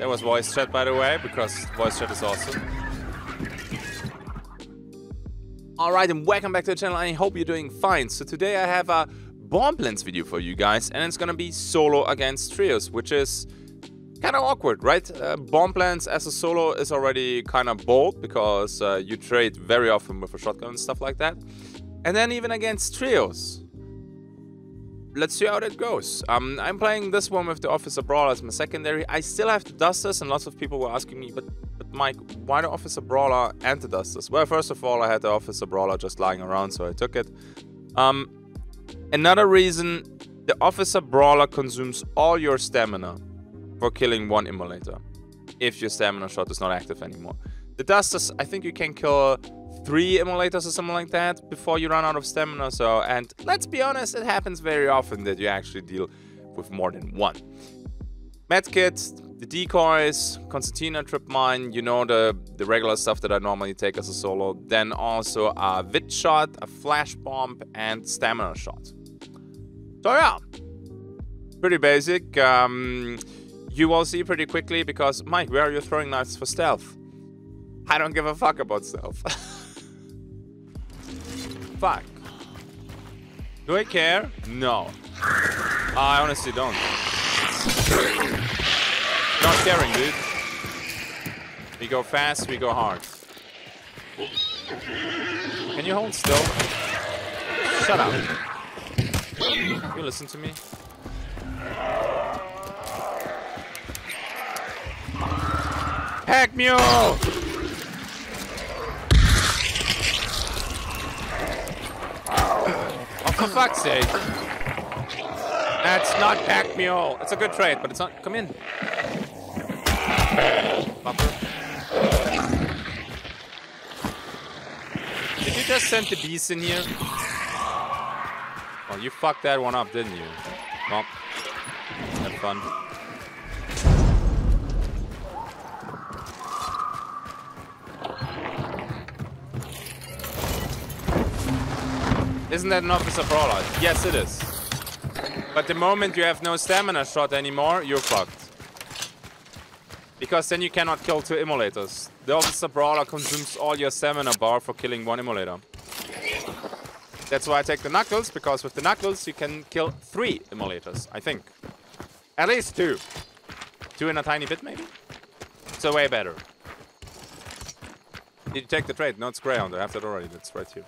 That was voice chat, by the way, because voice chat is awesome. Alright, and welcome back to the channel. I hope you're doing fine. So today I have a Bomb Lance video for you guys, and it's gonna be solo against trios, which is kind of awkward, right? Bomb Lance as a solo is already kind of bold, because you trade very often with a shotgun and stuff like that. And then even against trios, let's see how that goes. I'm playing this one with the Officer Brawler as my secondary. I still have the Dusters, and lots of people were asking me, but Mike, why the Officer Brawler and the Dusters? Well, first of all, I had the Officer Brawler just lying around, so I took it. Another reason, the Officer Brawler consumes all your stamina for killing one Immolator, if your stamina shot is not active anymore. The Dusters, I think you can kill 3 Immolators or something like that before you run out of stamina, so, and let's be honest, it happens very often that you actually deal with more than one. Medkit, the decoys, Concertina, trip mine, you know, the regular stuff that I normally take as a solo. Then also a vid shot, a flash bomb, and stamina shot. So yeah, pretty basic. You will see pretty quickly, because Mike, where are you throwing knives for stealth? I don't give a fuck about stealth. Fuck. Do I care? No. I honestly don't. Not caring, dude. We go fast, we go hard. Can you hold still? Shut up. You listen to me? Pack Mule! Oh, for fuck's sake. That's not Pack Mule. It's a good trade, but it's not. Come in. Bumper. Did you just send the beast in here? Well, you fucked that one up, didn't you? Well, have fun. Isn't that an Officer Brawler? Yes, it is. But the moment you have no stamina shot anymore, you're fucked. Because then you cannot kill 2 Immolators. The Officer Brawler consumes all your stamina bar for killing 1 Immolator. That's why I take the Knuckles, because with the Knuckles you can kill 3 Immolators, I think. At least 2. 2 in a tiny bit, maybe? So way better. Did you take the trade? No, it's Greyhound. I have that already. That's right here.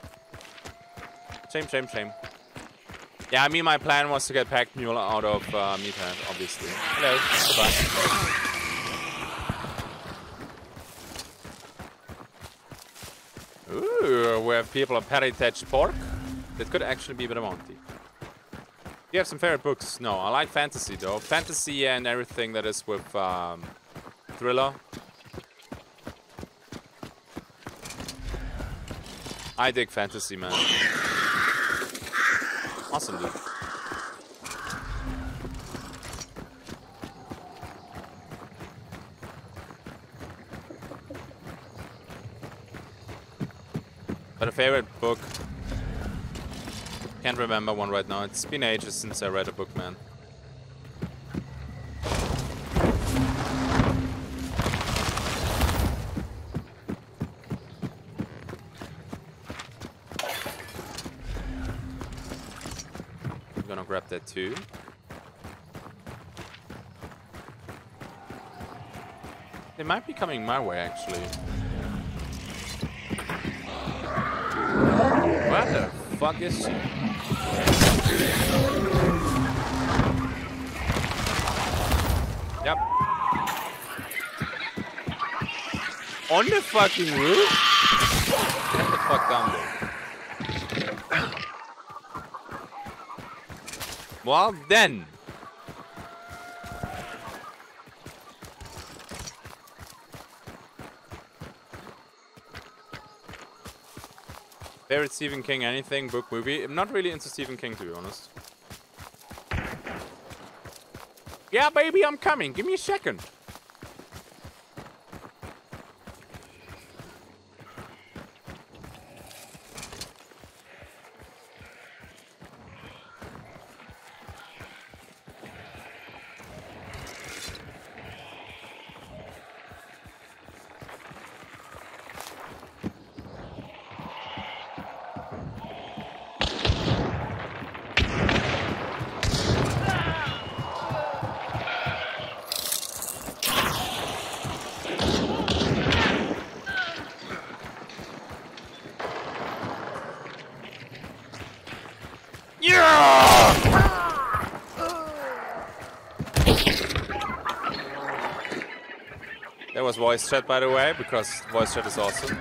Shame, shame, shame. Yeah, I mean, my plan was to get Pack Mule out of Meathead, obviously. Hello. Goodbye. Ooh, we have people of Parry-Tetched Fork. That could actually be Badamonti. You have some favorite books? No, I like fantasy though. Fantasy and everything that is with thriller. I dig fantasy, man. Awesome, dude. But a favorite book, can't remember one right now. It's been ages since I read a book, man. I'm gonna grab that too. They might be coming my way, actually. What the fuck is she? Yep. On the fucking roof? Get the fuck down there. Well then. Favorite Stephen King, anything, book, movie? I'm not really into Stephen King, to be honest. Yeah, baby, I'm coming. Give me a second. There was voice chat, by the way, because voice chat is awesome.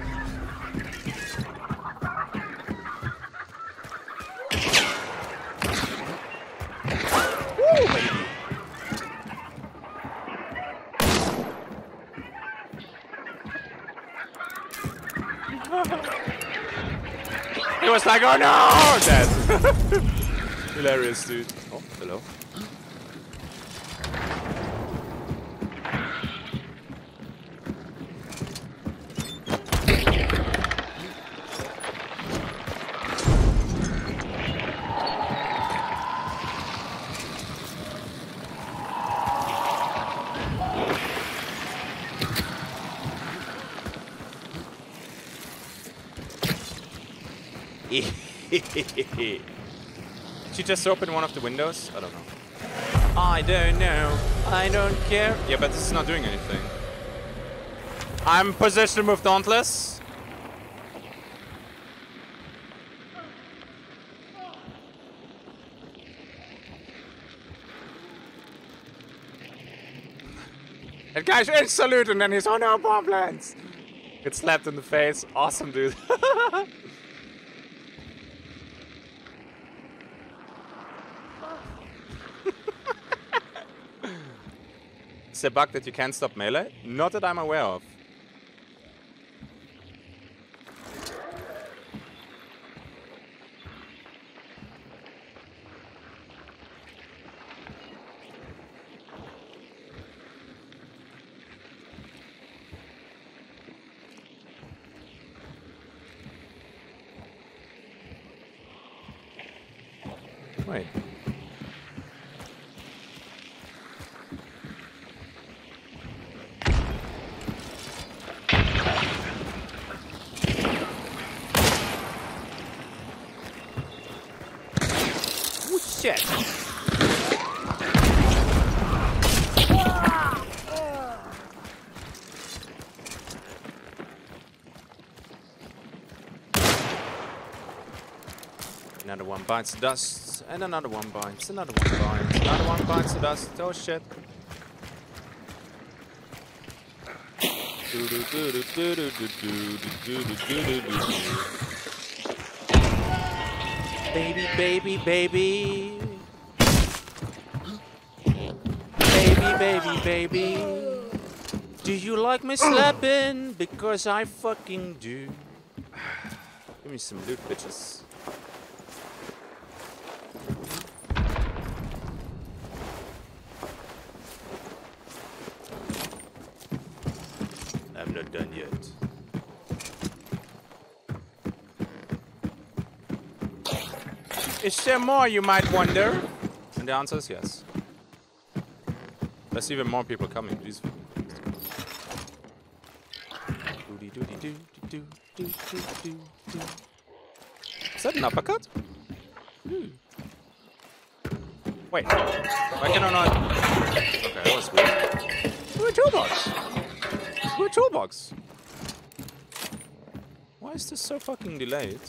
He was like, oh no! Dead. Hilarious, dude. Oh, hello. Did you just open one of the windows? I don't know. I don't know. I don't care. Yeah, but it's not doing anything. I'm positioned with Dauntless. That guy's in salute and then he's on our bomb lance. Gets slapped in the face. Awesome, dude. A bug that you can't stop melee? Not that I'm aware of. Wait. Shit. Another one bites the dust, and another one bites, another one bites, another one bites the dust. Oh shit. Baby, baby, baby. Baby, baby, baby. Do you like me slapping? Because I fucking do. Give me some loot, bitches. I'm not done yet. Is there more, you might wonder? And the answer is yes. There's even more people coming. Please. Is that an uppercut? Wait. Why can I not? Okay, that was weird. We're a toolbox. We're a toolbox. Why is this so fucking delayed?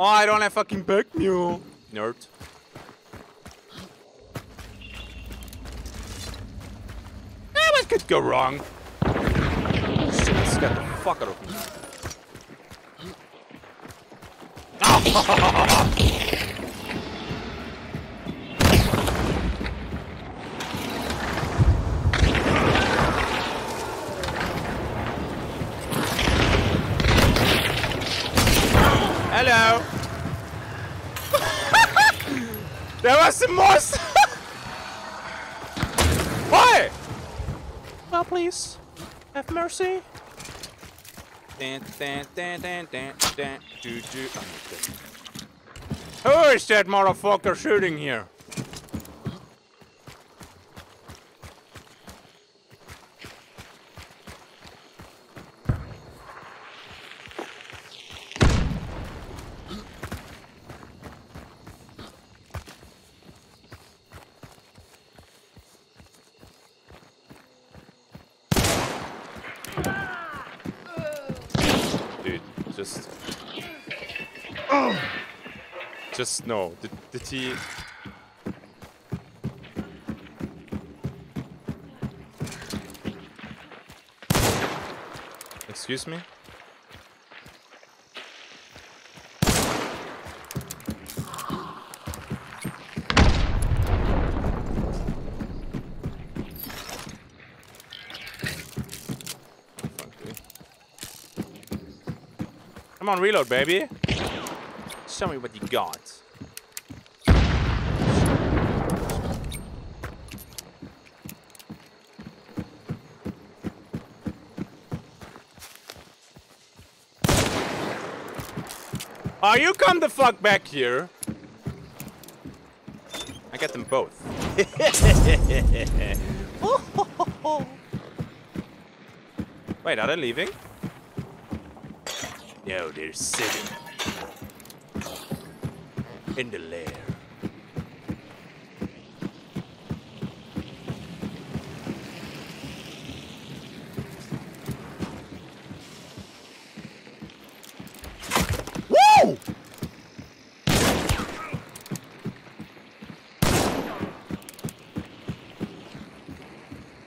Oh, I don't have fucking Pack Mule. Nerd. Eh, what could go wrong? Shit, it scared the fuck out of me. Hello. There was some more stuff. Why? Well, please, have mercy. Who is that motherfucker shooting here? Just no, the T. Excuse me? Come on, reload, baby. Show me what you got. Oh, you come the fuck back here. I got them both. Wait, are they leaving? No, they're sitting in the lair. Woo!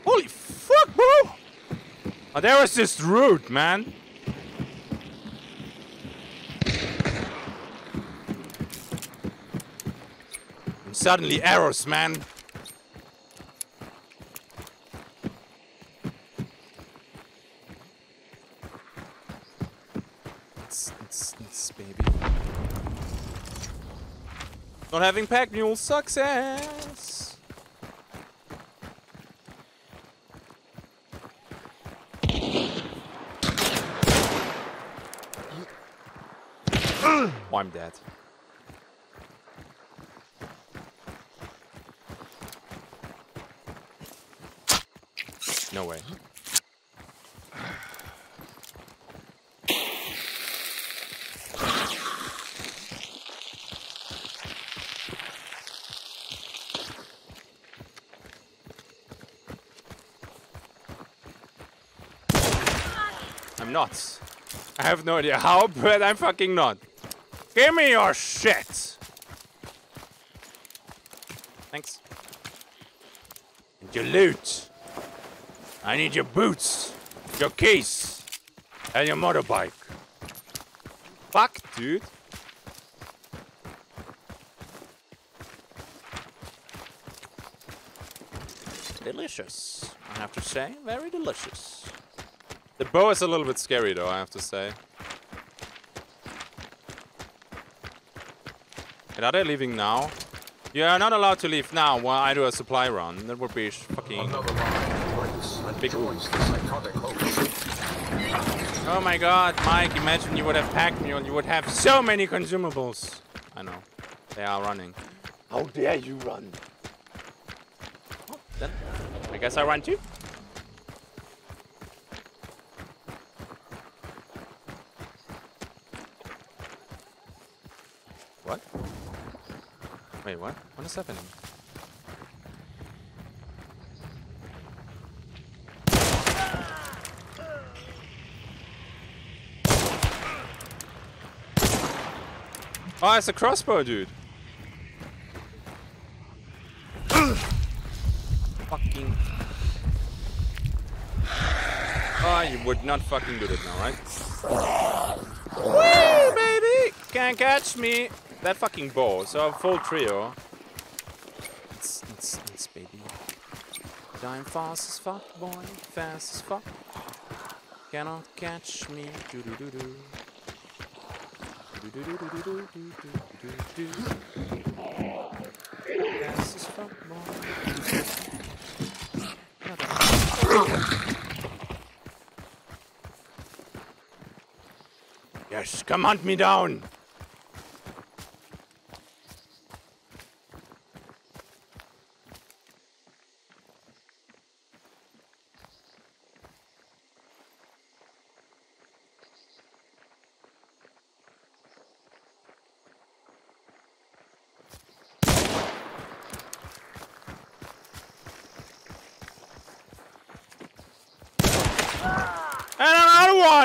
Holy fuck, bro! Oh, that was just rude, man. Suddenly arrows, man. It's baby. Not having Pack Mule success. Oh, I'm dead. No way. I'm not. I have no idea how, but I'm fucking not. Give me your shit! Thanks. And your loot! I need your boots, your keys, and your motorbike. Fuck, dude. Delicious, I have to say. Very delicious. The bow is a little bit scary, though, I have to say. And are they leaving now? You are not allowed to leave now while I do a supply run. That would be fucking... Big ones. Oh my god, Mike, imagine you would have Pack Mule and you would have so many consumables. I know. They are running. How dare you run? Oh, then I guess I run too. What? Wait, what? What is happening? Oh, it's a crossbow, dude. Fucking. Oh, you would not fucking do that now, right? Woo, baby! Can't catch me. That fucking bow, so a full trio. It's baby. Dying fast as fuck, boy. Fast as fuck. Cannot catch me. Do do do do. Yes, come hunt me down.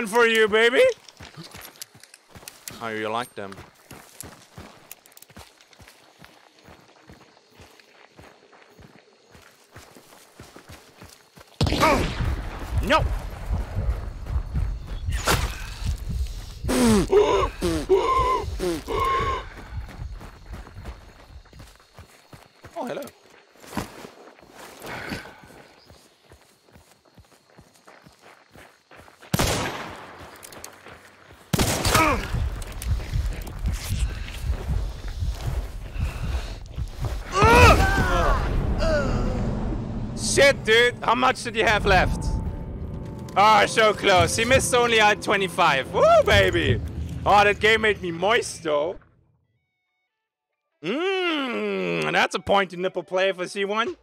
For you, baby. How you like them? Oh! No! Oh, hello. Shit, dude. How much did you have left? Ah, so close. He missed only at 25. Woo, baby. Oh, that game made me moist, though. Mmm, that's a pointy nipple play for C1.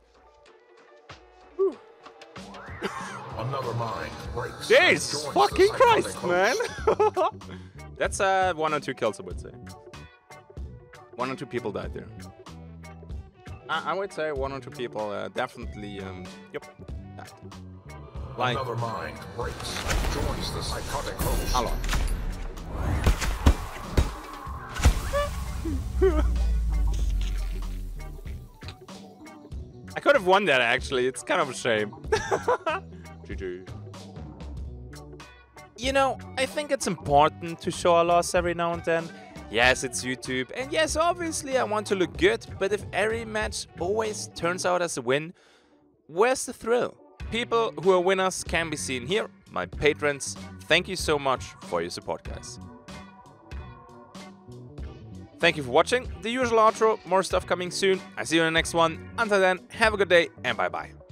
Another mind breaks. Jesus fucking Christ, man. That's 1 or 2 kills, I would say. 1 or 2 people died there. I would say 1 or 2 people definitely, died. Like, another mind breaks and joins the psychotic host. Hello. I could have won that actually, it's kind of a shame. GG. You know, I think it's important to show a loss every now and then. Yes, it's YouTube, and yes, obviously I want to look good, but if every match always turns out as a win, where's the thrill? People who are winners can be seen here, my patrons. Thank you so much for your support, guys. Thank you for watching. The usual outro, more stuff coming soon. I see you in the next one. Until then, have a good day and bye-bye.